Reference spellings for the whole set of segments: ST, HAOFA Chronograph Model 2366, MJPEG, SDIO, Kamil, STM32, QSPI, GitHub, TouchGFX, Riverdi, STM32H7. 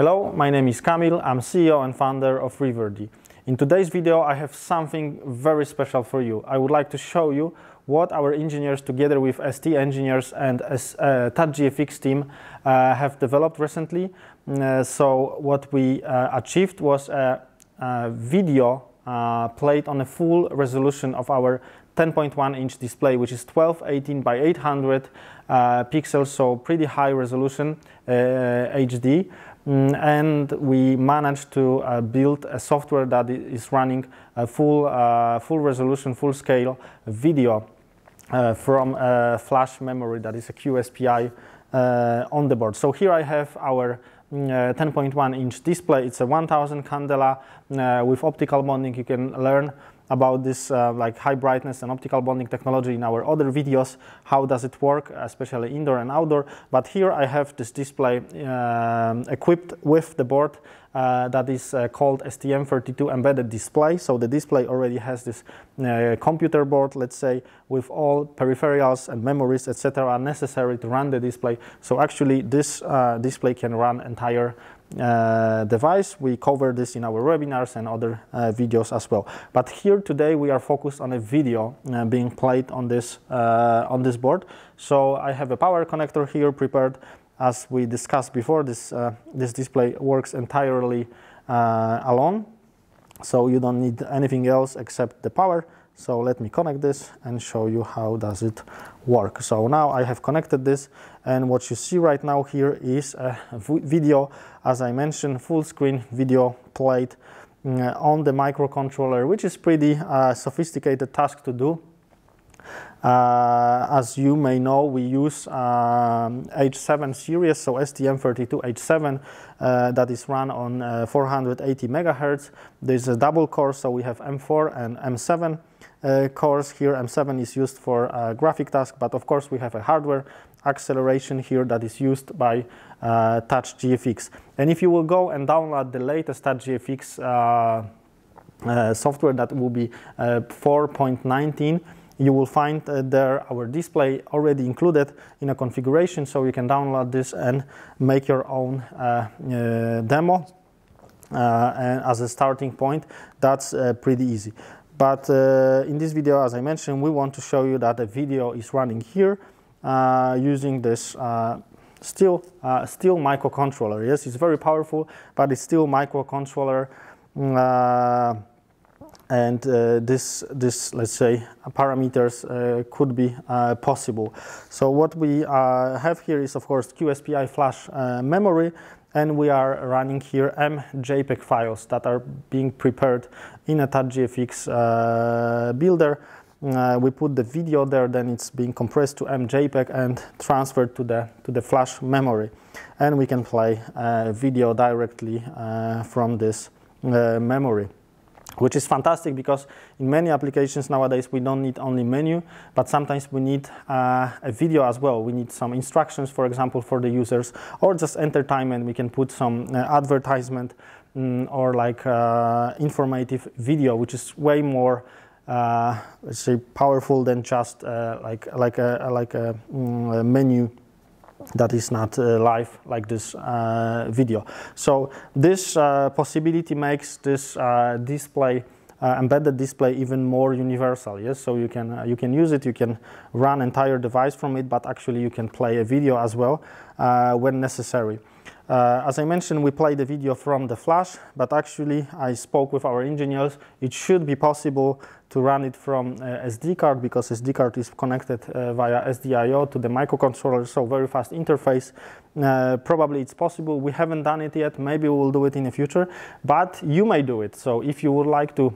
Hello, my name is Kamil, I'm CEO and founder of Riverdi. In today's video I have something very special for you. I would like to show you what our engineers together with ST engineers and TouchGFX team have developed recently. So what we achieved was a video played on a full resolution of our 10.1 inch display, which is 1218 by 800 pixels, so pretty high resolution HD. And we managed to build a software that is running a full resolution, full scale video from flash memory that is a QSPI on the board. So here I have our 10.1 inch display. It's a 1000 candela with optical bonding. You can learn about this like high brightness and optical bonding technology in our other videos, how does it work, especially indoor and outdoor. But here I have this display equipped with the board that is called STM32 embedded display. So the display already has this computer board, let's say, with all peripherals and memories, etc. necessary to run the display. So actually this display can run entire device. We cover this in our webinars and other videos as well. But here today we are focused on a video being played on this board. So I have a power connector here prepared. As we discussed before, this display works entirely alone, so you don't need anything else except the power. So let me connect this and show you how does it work. So now I have connected this, and what you see right now here is a video, as I mentioned, full screen video played on the microcontroller, which is pretty sophisticated task to do. As you may know, we use H7 series, so STM32H7 that is run on 480 megahertz. There's a double core, so we have M4 and M7 cores here. M7 is used for graphic tasks, but of course we have a hardware acceleration here that is used by TouchGFX. And if you will go and download the latest TouchGFX software, that will be 4.19. You will find there our display already included in a configuration, so you can download this and make your own demo and as a starting point. That's pretty easy. But in this video, as I mentioned, we want to show you that the video is running here using this still microcontroller. Yes, it's very powerful, but it's still microcontroller. And this let's say parameters could be possible. So what we have here is of course QSPI flash memory, and we are running here MJPEG files that are being prepared in a TouchGFX builder. We put the video there, then it's being compressed to MJPEG and transferred to the flash memory, and we can play video directly from this memory, which is fantastic because in many applications nowadays we don't need only menu, but sometimes we need a video as well. We need some instructions, for example, for the users, or just entertainment. We can put some advertisement or like informative video, which is way more let's say powerful than just like a menu that is not live like this video. So this possibility makes this display, embedded display, even more universal. Yes, so you can use it, you can run entire device from it, but actually you can play a video as well when necessary. As I mentioned, we play the video from the flash, but actually I spoke with our engineers. It should be possible to run it from SD card, because SD card is connected via SDIO to the microcontroller, so very fast interface. Probably it's possible. We haven't done it yet. Maybe we will do it in the future, but you may do it. So if you would like to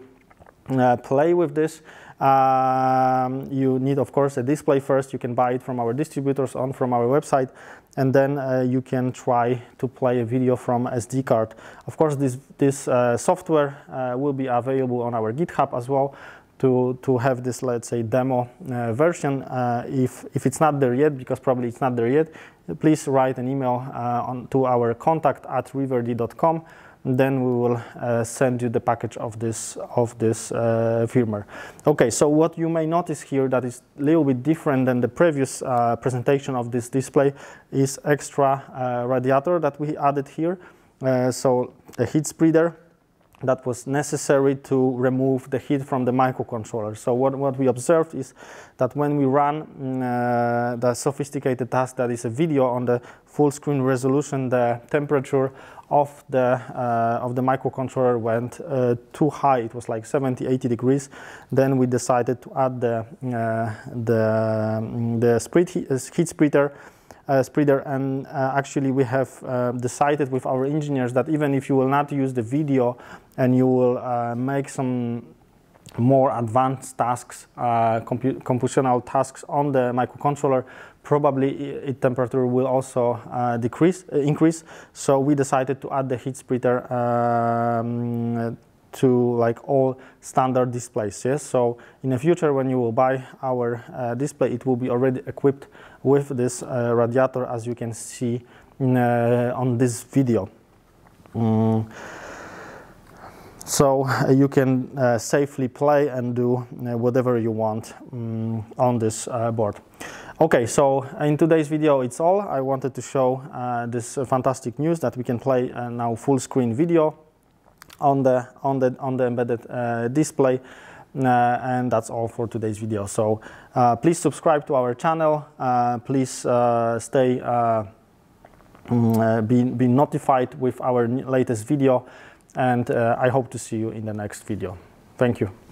play with this, you need of course a display first. You can buy it from our distributors on from our website, and then you can try to play a video from SD card. Of course this software will be available on our GitHub as well to have this, let's say, demo version. If it's not there yet, because probably it's not there yet, please write an email to our contact@riverdi.com. Then we will send you the package of this firmware. Okay, so what you may notice here that is a little bit different than the previous presentation of this display is extra radiator that we added here. So a heat spreader that was necessary to remove the heat from the microcontroller. So what we observed is that when we run the sophisticated task that is a video on the full screen resolution, the temperature of the microcontroller went too high. It was like 70, 80 degrees. Then we decided to add the heat spreader, and actually we have decided with our engineers that even if you will not use the video and you will make some more advanced tasks, computational tasks on the microcontroller, probably its temperature will also increase. So we decided to add the heat spreader to like all standard displays. Yes. So in the future, when you will buy our display, it will be already equipped with this radiator, as you can see in, on this video. So you can safely play and do whatever you want on this board. Okay, so in today's video it's all. I wanted to show this fantastic news that we can play now full screen video on the embedded display, and that's all for today's video. So please subscribe to our channel. Please stay be notified with our latest video, and I hope to see you in the next video. Thank you.